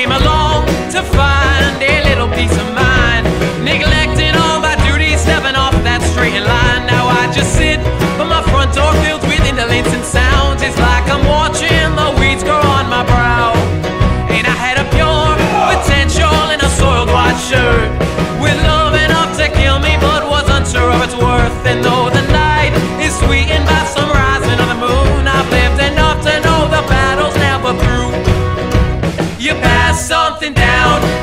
came along to find a little peace of mind, neglecting all my duties, stepping off that straight line. Now I just sit, but my front door filled with indolence and sounds. It's like I'm watching the weeds grow on my brow, and I had a pure potential in a soiled white shirt, with love enough to kill me, but was unsure of its worth. And though the night is sweetened by some rising of the moon, I've lived enough to know the battle's never through. You pass something down